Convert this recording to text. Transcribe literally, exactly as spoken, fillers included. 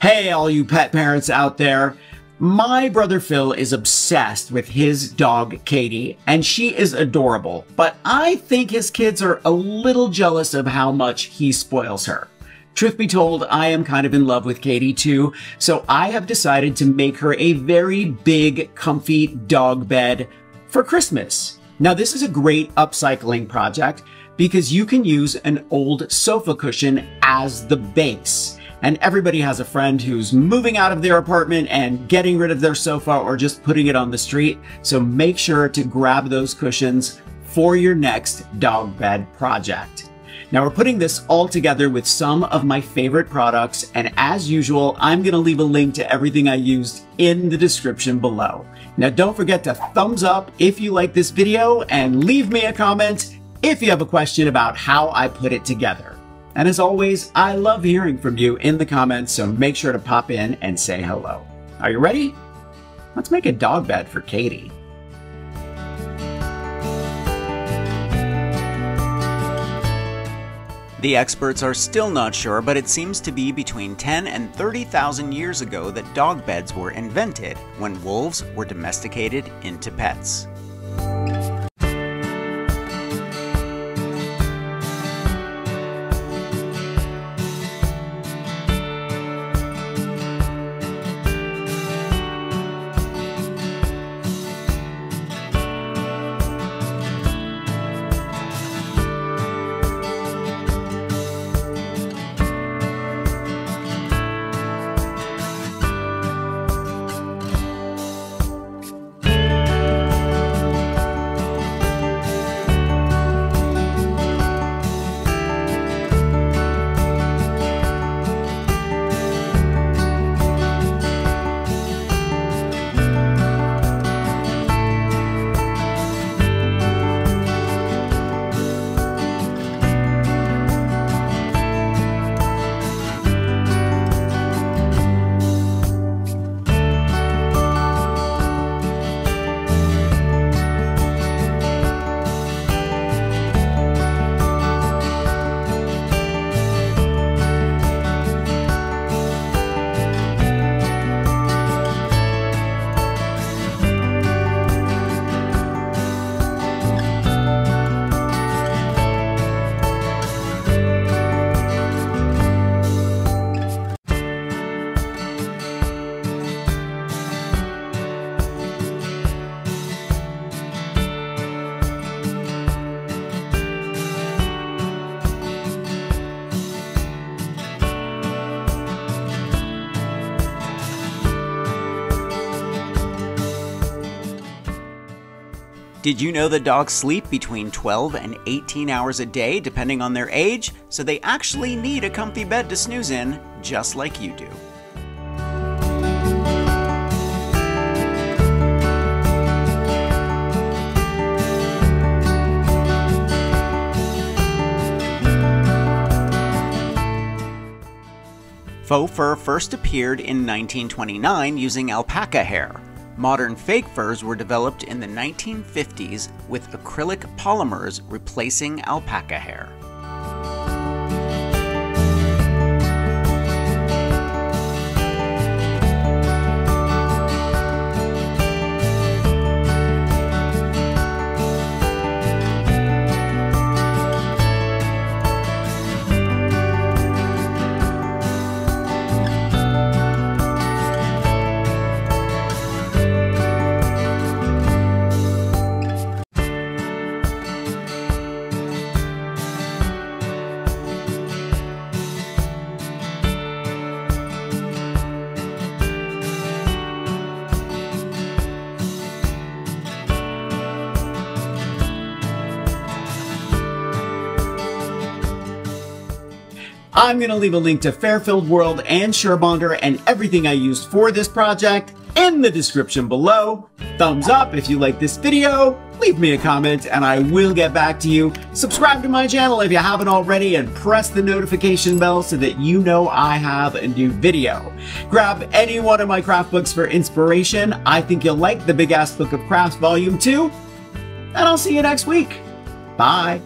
Hey, all you pet parents out there. My brother Phil is obsessed with his dog, Katie, and she is adorable, but I think his kids are a little jealous of how much he spoils her. Truth be told, I am kind of in love with Katie too, so I have decided to make her a very big, comfy dog bed for Christmas. Now, this is a great upcycling project because you can use an old sofa cushion as the base. And everybody has a friend who's moving out of their apartment and getting rid of their sofa or just putting it on the street. So make sure to grab those cushions for your next dog bed project. Now we're putting this all together with some of my favorite products. And as usual, I'm going to leave a link to everything I used in the description below. Now don't forget to thumbs up if you like this video and leave me a comment if you have a question about how I put it together. And as always, I love hearing from you in the comments, so make sure to pop in and say hello. Are you ready? Let's make a dog bed for Katie. The experts are still not sure, but it seems to be between ten and thirty thousand years ago that dog beds were invented when wolves were domesticated into pets. Did you know that dogs sleep between twelve and eighteen hours a day, depending on their age? So they actually need a comfy bed to snooze in, just like you do. Faux fur first appeared in nineteen twenty-nine using alpaca hair. Modern fake furs were developed in the nineteen fifties with acrylic polymers replacing alpaca hair. I'm going to leave a link to Fairfield World and Surebonder and everything I used for this project in the description below. Thumbs up if you like this video, leave me a comment and I will get back to you. Subscribe to my channel if you haven't already and press the notification bell so that you know I have a new video. Grab any one of my craft books for inspiration. I think you'll like The Big Ass Book of Crafts Volume two, and I'll see you next week. Bye.